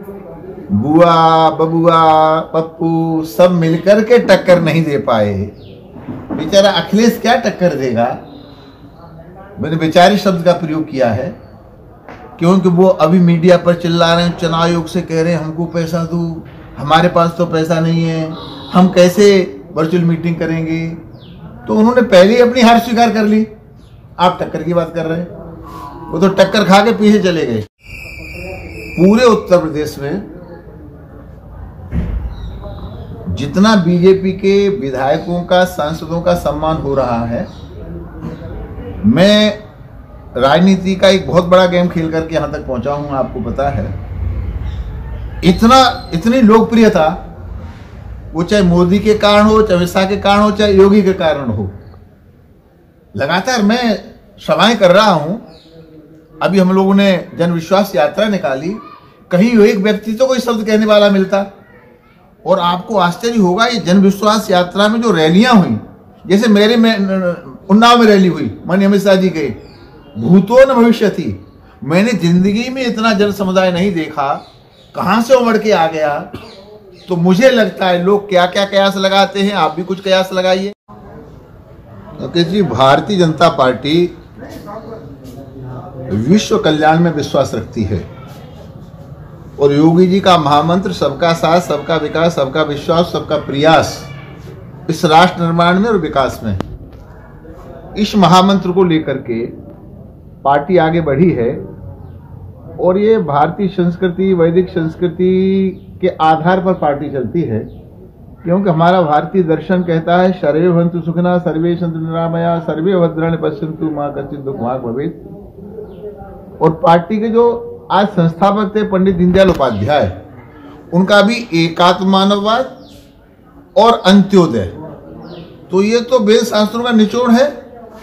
बुआ बबुआ पप्पू सब मिलकर के टक्कर नहीं दे पाए। बेचारा अखिलेश क्या टक्कर देगा। मैंने बेचारे शब्द का प्रयोग किया है क्योंकि वो अभी मीडिया पर चिल्ला रहे हैं, चुनाव आयोग से कह रहे हैं हमको पैसा दो, हमारे पास तो पैसा नहीं है, हम कैसे वर्चुअल मीटिंग करेंगे। तो उन्होंने पहले ही अपनी हार स्वीकार कर ली। आप टक्कर की बात कर रहे हैं, वो तो टक्कर खा के पीछे चले गए। पूरे उत्तर प्रदेश में जितना बीजेपी के विधायकों का, सांसदों का सम्मान हो रहा है, मैं राजनीति का एक बहुत बड़ा गेम खेल करके यहां तक पहुंचा हूं। आपको पता है इतनी लोकप्रियता, वो चाहे मोदी के कारण हो, चाहे अमित शाह के कारण हो, चाहे योगी के कारण हो। लगातार मैं सभाएं कर रहा हूं। अभी हम लोगों ने जनविश्वास यात्रा निकाली, कहीं एक व्यक्ति तो कोई शब्द कहने वाला मिलता। और आपको आश्चर्य होगा, ये जनविश्वास यात्रा में जो रैलियां हुई, जैसे मेरे में उन्नाव में रैली हुई, माननीय अमित शाह जी गए, भूतो न भविष्य थी। मैंने जिंदगी में इतना जन समुदाय नहीं देखा, कहाँ से उमड़ के आ गया। तो मुझे लगता है लोग क्या क्या कयास लगाते हैं, आप भी कुछ कयास लगाइए। ओके जी, भारतीय जनता पार्टी विश्व कल्याण में विश्वास रखती है और योगी जी का महामंत्र सबका साथ, सबका विकास, सबका विश्वास, सबका प्रयास इस राष्ट्र निर्माण में और विकास में, इस महामंत्र को लेकर के पार्टी आगे बढ़ी है। और ये भारतीय संस्कृति, वैदिक संस्कृति के आधार पर पार्टी चलती है, क्योंकि हमारा भारतीय दर्शन कहता है सर्वे भवन्तु सुखिनः, सर्वे सन्तु निरामयाः, सर्वे भद्राणि पश्यन्तु मा कश्चित् दुःखभाग् भवेत्। और पार्टी के जो आज संस्थापक थे पंडित दीनदयाल उपाध्याय, उनका भी एकात्ममानववाद और अंत्योदय, तो ये तो वेद शास्त्रों का निचोड़ है।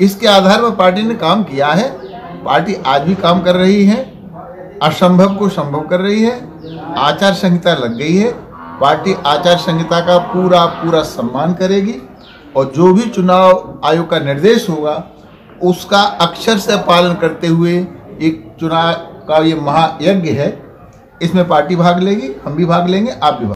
इसके आधार पर पार्टी ने काम किया है। पार्टी आज भी काम कर रही है, असंभव को संभव कर रही है। आचार संहिता लग गई है, पार्टी आचार संहिता का पूरा पूरा सम्मान करेगी और जो भी चुनाव आयोग का निर्देश होगा उसका अक्षर से पालन करते हुए एक चुनाव का ये महायज्ञ है, इसमें पार्टी भाग लेगी, हम भी भाग लेंगे, आप भी भाग